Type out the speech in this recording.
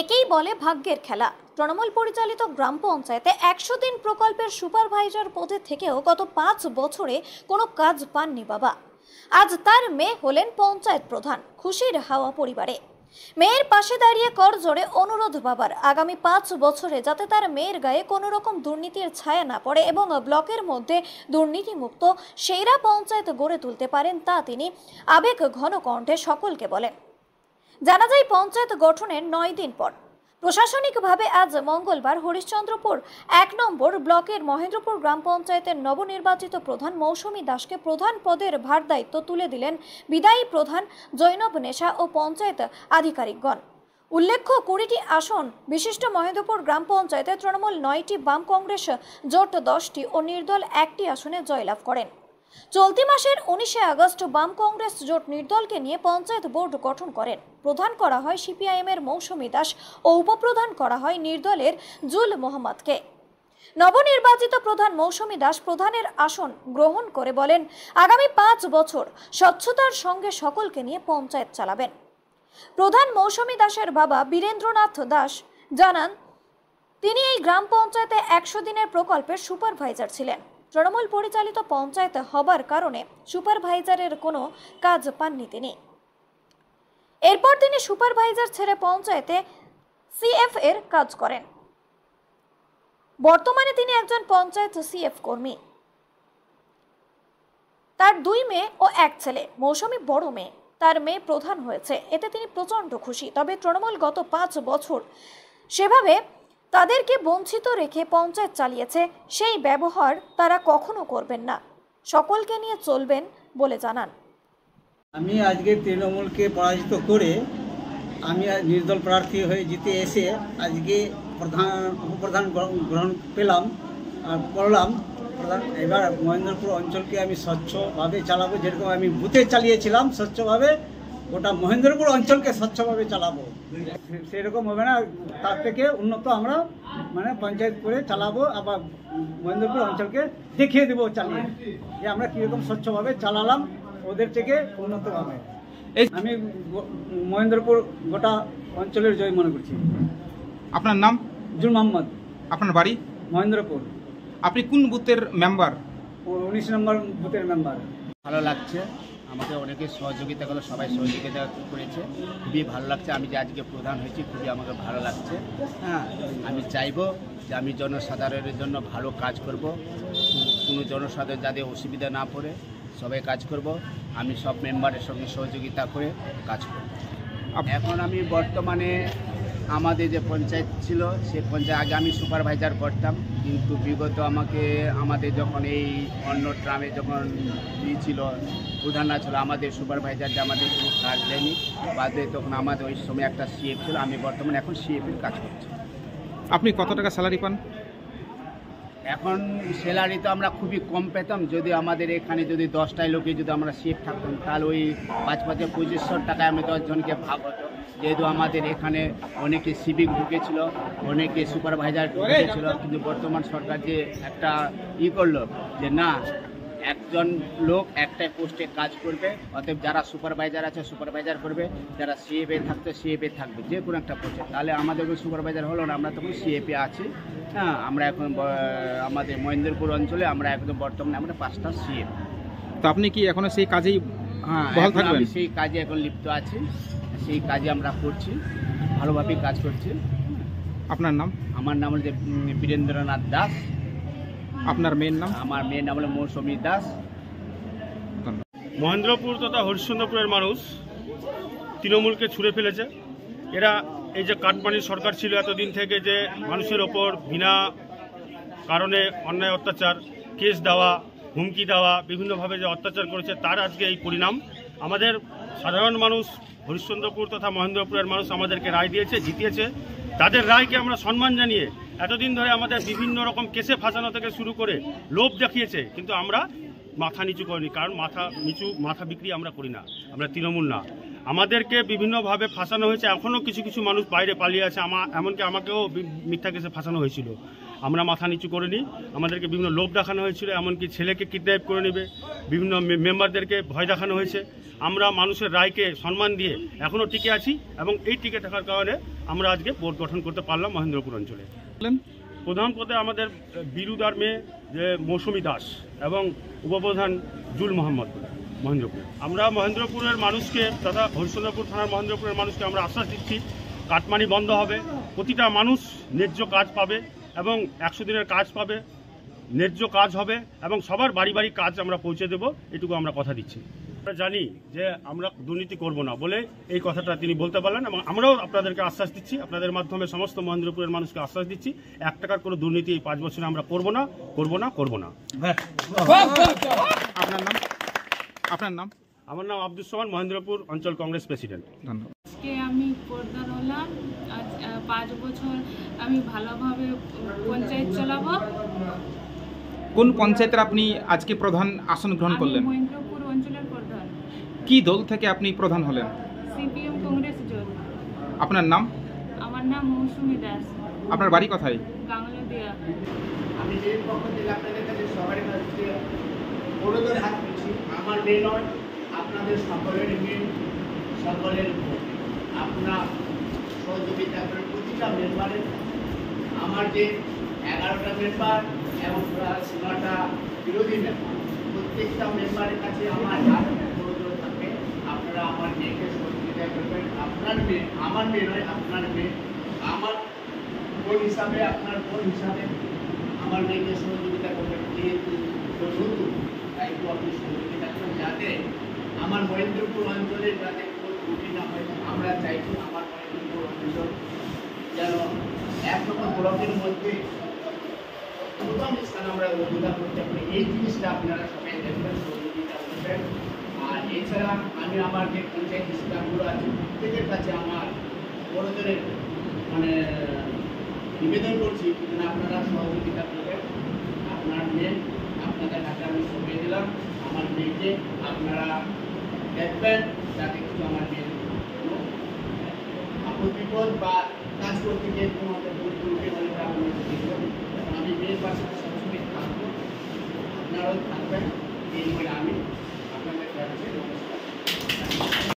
একেই বলে ভাগ্যের খেলা। তৃণমূল পরিচালিত গ্রাম পঞ্চায়েতে ১০০ দিন প্রকল্পের সুপারভাইজার পদে থেকেও গত ৫ বছরে কোনো কাজ পাননি বাবা। আজ তার মেয়ে হলেন পঞ্চায়েত প্রধান। খুশির হাওয়া পরিবারে। মেয়ের পাশে দাঁড়িয়ে করজোড়ে অনুরোধ বাবার, আগামী ৫ বছরে যাতে তার মেয়ের গায়ে কোনো রকম দুর্নীতির ছায়া না পড়ে এবং ব্লকের মধ্যে দুর্নীতিমুক্ত সেরা পঞ্চায়েত গড়ে তুলতে পারেন তা তিনি আবেগ ঘন কণ্ঠে সকলকে বলেন। জানা যায় পঞ্চায়েত গঠনের ৯ দিন পর প্রশাসনিকভাবে আজ মঙ্গলবার হরিশ্চন্দ্রপুর ১ নম্বর ব্লকের মহেন্দ্রপুর গ্রাম পঞ্চায়েতের নবনির্বাচিত প্রধান মৌসুমী দাসকে প্রধান পদের ভার দায়িত্ব তুলে দিলেন বিদায়ী প্রধান জৈনব নেশা ও পঞ্চায়েত আধিকারিকগণ। উল্লেখ্য, ২০টি আসন বিশিষ্ট মহেন্দ্রপুর গ্রাম পঞ্চায়েতে তৃণমূল 9টি, বাম কংগ্রেস জোট 10টি ও নির্দল 1টি আসনে জয়লাভ করেন। চলতি মাসের ১৯শে আগস্ট বাম কংগ্রেস জোট নির্দলকে নিয়ে পঞ্চায়েত বোর্ড গঠন করেন। প্রধান করা হয় সিপিআইএম এর মৌসুমী দাস ও উপপ্রধান করা হয় নির্দলের জুল মোহাম্মদকে। নবনির্বাচিত প্রধান মৌসুমী দাস প্রধানের আসন গ্রহণ করে বলেন, আগামী ৫ বছর স্বচ্ছতার সঙ্গে সকলকে নিয়ে পঞ্চায়েত চালাবেন। প্রধান মৌসুমী দাসের বাবা বীরেন্দ্রনাথ দাস জানান, তিনি এই গ্রাম পঞ্চায়েতে ১০০ দিনের প্রকল্পের সুপারভাইজার ছিলেন। তৃণমূল পরিচালিত পঞ্চায়েত হবার কারণে সুপারভাইজারের কোনো কাজ পাননি তিনি। এরপর তিনি সুপারভাইজার ছেড়ে পঞ্চায়েতে সিএফ এর কাজ করেন। বর্তমানে তিনি একজন পঞ্চায়েত সিএফ কর্মী। তার 2 মেয়ে ও 1 ছেলে। মৌসুমী বড় মেয়ে। তার মেয়ে প্রধান হয়েছে, এতে তিনি প্রচণ্ড খুশি। তবে তৃণমূল গত ৫ বছর সেভাবে তাদেরকে বঞ্চিত রেখে পঞ্চায়েত চালিয়েছে, সেই ব্যবহার তারা কখনো করবেন না, সকলকে নিয়ে চলবেন বলে জানান। আমি আজকে তৃণমূলকে পরাজিত করে আমি নির্দল প্রার্থী হয়ে জিতে এসে আজকে উপপ্রধান গ্রহণ করলাম। এবার মহেন্দ্রপুর অঞ্চলকে আমি স্বচ্ছভাবে চালাবো, যেরকম আমি বুথে চালিয়েছিলাম স্বচ্ছভাবে, গোটা মহেন্দ্রপুর অঞ্চলকে স্বচ্ছভাবে চালাবো। সেরকম হবে না, তার থেকে উন্নত আমরা মানে পঞ্চায়েত করে চালাবো। আবার মহেন্দ্রপুর অঞ্চলকে দেখিয়ে দেবো চালিয়ে যে আমরা কীরকম স্বচ্ছভাবে চালালাম ওদের থেকে উন্নতভাবে। আমি মহেন্দ্রপুর গোটা অঞ্চলের জয় মনে করছি। আপনার নাম? জুল মোহাম্মদ। আপনার বাড়ি? মহেন্দ্রপুর। আপনি কোন বুথের মেম্বার? 19 নম্বর বুথের মেম্বার। ভালো লাগছে, আমাকে অনেকে সহযোগিতা করলো, সবাই সহযোগিতা করেছে, খুবই ভালো লাগছে। আমি যে আজকে প্রধান হয়েছি খুবই আমাকে ভালো লাগছে। হ্যাঁ, আমি চাইবো যে আমি জনসাধারণের জন্য ভালো কাজ করব, কোনো জনসাধারণ যাদের অসুবিধা না পড়ে সবাই কাজ করব। আমি সব মেম্বারের সঙ্গে সহযোগিতা করে কাজ করব। এখন আমি বর্তমানে আমাদের যে পঞ্চায়েত ছিল সেই পঞ্চায়েত আগে আমি সুপারভাইজার করতাম, কিন্তু বিগত আমাদের যখন এই অন্য ট্রামে যখন ছিল প্রধান না ছিল, আমাদের সুপারভাইজার যে আমাদের কোনো কাজ দেয়নি, বাদে তখন আমাদের ওই সময় একটা সিএফ ছিল। আমি বর্তমানে এখন সিএফের কাজ করছি। আপনি কত টাকা স্যালারি পান? এখন স্যালারি তো আমরা খুবই কম পেতাম। যদি আমাদের এখানে যদি 10টায় লোকে যদি আমরা সিএফ থাকতাম তাহলে ওই ৫-৫ টাকায় আমি 10 জনকে ভাগ হতো। যেহেতু আমাদের এখানে অনেকে সিভিক ঢুকেছিল, অনেকে সুপারভাইজার ঢুকেছিল, কিন্তু বর্তমান সরকার যে একটা ই করলো যে না, একজন লোক একটাই পোস্টে কাজ করবে, অতএব যারা সুপারভাইজার আছে সুপারভাইজার করবে, যারা সিএফএ থাকতো সিএফএ থাকবে, যে কোনো একটা পোস্টে। তাহলে আমাদের সুপারভাইজার হলো না, আমরা তখন সিএফএ আছি। হ্যাঁ, আমরা এখন আমাদের মহেন্দ্রপুর অঞ্চলে আমরা একদম বর্তমানে আমরা 5টা সিএফ। তো আপনি কি এখনও সেই কাজেই? হ্যাঁ, আমি সেই কাজে এখন লিপ্ত আছি, সেই কাজে আমরা করছি, ভালোভাবেই কাজ করছি। আপনার নাম? আমার নাম হচ্ছে বীরেন্দ্রনাথ দাস। আপনার মেয়ের নাম? আমার মেয়ের নাম হল মৌসুমী দাস। মহেন্দ্রপুর তথা হরিশ্চন্দ্রপুরের মানুষ তৃণমূলকে ছুঁড়ে ফেলেছে। এরা এই যে কাটমানির সরকার ছিল এতদিন থেকে, যে মানুষের ওপর বিনা কারণে অন্যায় অত্যাচার, কেস দেওয়া, হুমকি দেওয়া, বিভিন্নভাবে যে অত্যাচার করেছে, তার আজকে এই পরিণাম। আমাদের সাধারণ মানুষ, হরিশ্চন্দ্রপুর তথা মহেন্দ্রপুরের মানুষ আমাদেরকে রায় দিয়েছে, জিতিয়েছে। তাদের রায়কে আমরা সম্মান জানিয়ে, এতদিন ধরে আমাদের বিভিন্ন রকম কেসে ফাঁসানো থেকে শুরু করে লোভ দেখিয়েছে, কিন্তু আমরা মাথা নিচু করিনি। কারণ মাথা বিক্রি আমরা করি না, আমরা তৃণমূল না। আমাদেরকে বিভিন্নভাবে ফাঁসানো হয়েছে, এখনও কিছু কিছু মানুষ বাইরে পালিয়ে আছে। এমনকি আমাকেও মিথ্যা কেসে ফাঁসানো হয়েছিল, আমরা মাথা নিচু করিনি। আমাদেরকে বিভিন্ন লোভ দেখানো হয়েছিল, এমনকি ছেলেকে কিডন্যাপ করে নেবে, বিভিন্ন মেম্বারদেরকে ভয় দেখানো হয়েছে। আমরা মানুষের রায়কে সম্মান দিয়ে এখনও টিকে আছি, এবং এই টিকে থাকার কারণে আমরা আজকে বোর্ড গঠন করতে পারলাম মহেন্দ্রপুর অঞ্চলে। প্রধান পদে আমাদের বিরুদার মেয়ে যে মৌসুমী দাস এবং উপপ্রধান জুল মোহাম্মদ মহেন্দ্রপুর। আমরা মহেন্দ্রপুরের মানুষকে তথা হরিশ্চন্দ্রপুর থানার মহেন্দ্রপুরের মানুষকে আমরা আশ্বাস দিচ্ছি কাটমানি বন্ধ হবে, প্রতিটা মানুষ ন্যায্য কাজ পাবে এবং 100 দিনের কাজ পাবে, ন্যায্য কাজ হবে এবং সবার বাড়ি বাড়ি কাজ আমরা পৌঁছে দেব, এটুকু আমরা কথা দিচ্ছি। আমরা জানি যে আমরা দুর্নীতি করব না বলে এই কথাটা তিনি বলতে পারলেন এবং আমরাও আপনাদেরকে আশ্বাস দিচ্ছি, আপনাদের মাধ্যমে সমস্ত মহেন্দ্রপুরের মানুষকে আশ্বাস দিচ্ছি 1 টাকার কোনো দুর্নীতি এই 5 বছরে আমরা করব না। আপনার নাম? আমার নাম আব্দুল সোমান, মহেন্দ্রপুর অঞ্চল কংগ্রেস প্রেসিডেন্ট। ধন্যবাদ। আজকে আমি প্রধান হলাম, আজ 5 বছর আমি ভালোভাবে পঞ্চায়েত চালাবো। কোন পঞ্চায়েতের আপনি আজকে প্রধান আসন গ্রহণ করলেন? মহেন্দ্রপুর অঞ্চলের প্রধান। কি দল থেকে আপনি প্রধান হলেন? সিপিএম কংগ্রেস দল। আপনার নাম? আমার নাম মৌসুমী দাস। আপনার বাড়ি কোথায়? গাঙ্গলদিয়া। আমি যে পক্ষ থেকে আপনাদের কাছে সবার কাছে অনুরোধ রাখছি, আমার মেন আপনাদের সকলের মেন, সকলের আপনার সহযোগিতা করেন প্রতিটা মেম্বারের। আমার যে 11টা মেম্বার এবং প্রায় 16টা বিরোধী মেম্বার, প্রত্যেকটা মেম্বারের কাছে আমার অনুরোধ থাকে আপনারা আমার মেয়েকে সহযোগিতা করবেন। আপনার মেয়ে আমার মেয়ে নয়, আপনার মেয়ে আমার বোন হিসাবে, আপনার বোন হিসাবে আমার মেয়েকে সহযোগিতা করবেন। যেহেতু দায়িত্ব আপনি সহযোগিতা করেন যাতে আমার মহেন্দ্রপুর অঞ্চলের যাতে কোনো ত্রুটি না হয়। আমরা চাইছি আমার মহেন্দ্রপুর অঞ্চল যেন 1 নম্বর ব্লকের মধ্যে প্রথম স্থান আমরা অধিকার করতে পারি, এই জিনিসটা আপনারা সবাই দেখবেন, সহযোগিতা করবেন। আর এছাড়া আমি আমার যে পঞ্চায়েত স্থানগুলো আছে প্রত্যেকের কাছে আমার বড়োজনের নিবেদন করছি যেন আপনারা সহযোগিতা করবেন। আপনার মেয়ে আপনাদের কাছে আমি সঙ্গে দিলাম, আমার মেয়েকে আপনারা দেখবেন যাতে কিছু আমার মেয়ের বিপদ বা কাজ করতে গিয়ে তোমাদের দুর্নীতি হলে আমি মেয়ের পাশে সবসময় থাকবো, আপনারাও থাকবেন। এই বলে আমি আপনাদের কাছে